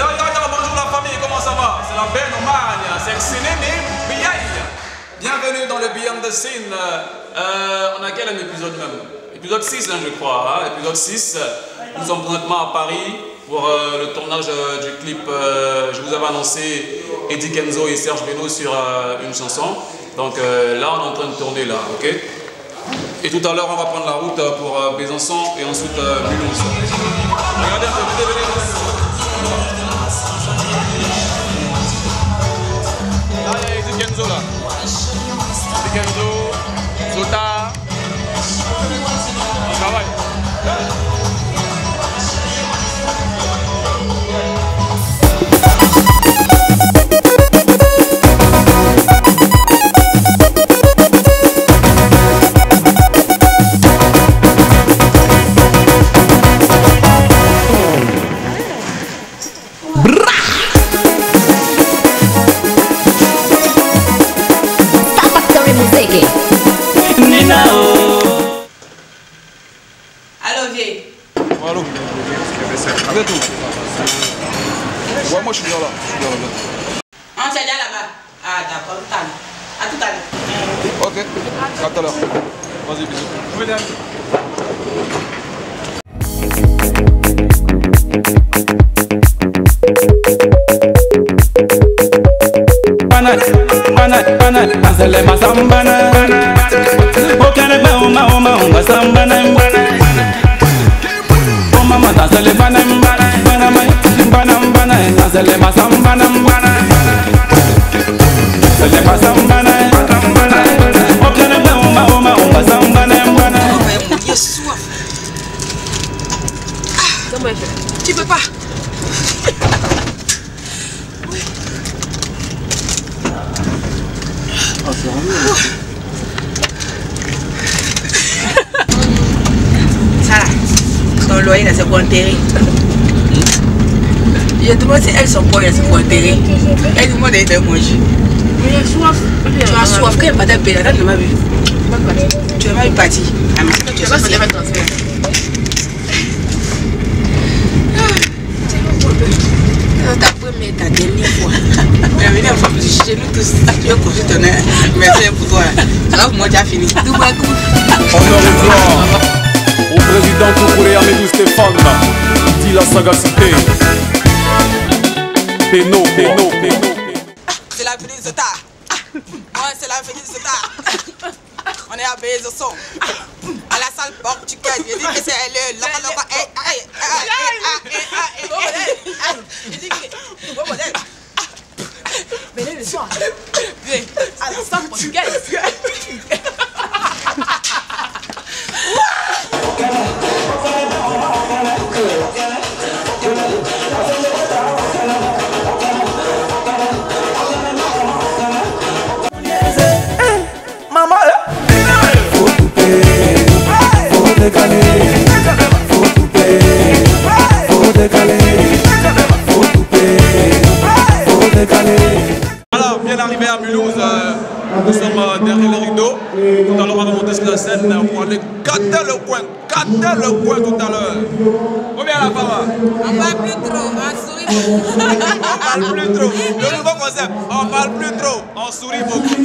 Bonjour la famille, comment ça va? C'est la belle Omagne, c'est le cinéma BI. Bienvenue dans le Beyond the Scene. On a quel épisode même? Épisode 6, hein, je crois. Hein? Épisode 6. Nous sommes présentement à Paris pour le tournage du clip. Je vous avais annoncé Eddie Kenzo et Serge Beynaud sur une chanson. Donc là, on est en train de tourner là, ok? Et tout à l'heure, on va prendre la route pour Besançon et ensuite Mulhouse. Regardez, venez. Allez, Kenzo là. Kenzo, Zota. On travaille. Allô vieille. Allô. C'est tout. Ouais, moi je suis bien là. On s'est dit là-bas. Ah d'accord, tout à l'heure. Ok, à tout à l'heure. Vas-y, bisous. Bonne Tu peux pas. Ah, c'est horrible. Son loyer, c'est pour enterrer. Je demande si elles sont pauvres, c'est pour enterrer. Elles demandent de manger. Mais j'ai soif. Tu as soif. Quand elle m'a tapé, la dame ne m'a vu. Tu n'as pas eu parti. Tu vas se lever dans ce cas. C'est ta première, ta dernière fois. Bienvenue à la femme du chez nous tous. Tu as conçu ton air. Merci pour toi. Alors, moi, j'ai fini. Tout va coup. On en revoit. Au président Koukouré Amédou Stéphane, dit la sagacité. Beynaud, Beynaud, Beynaud. C'est la venue de Zota. Ouais, c'est la venue de Zota. On est à Besançon. À la salle portugaise. Il dit que c'est le loca-loca. Il dit que. Bon modèle. Venez le soir. Viens. À la salle portugaise. Alors, bien arrivé à Mulhouse, nous sommes derrière les rideaux. Tout à l'heure, on va monter sur la scène pour aller gâter le coin tout à l'heure. Combien la femme? On parle plus trop, on sourit. On parle plus trop. Le nouveau concept, on parle plus trop, on sourit beaucoup.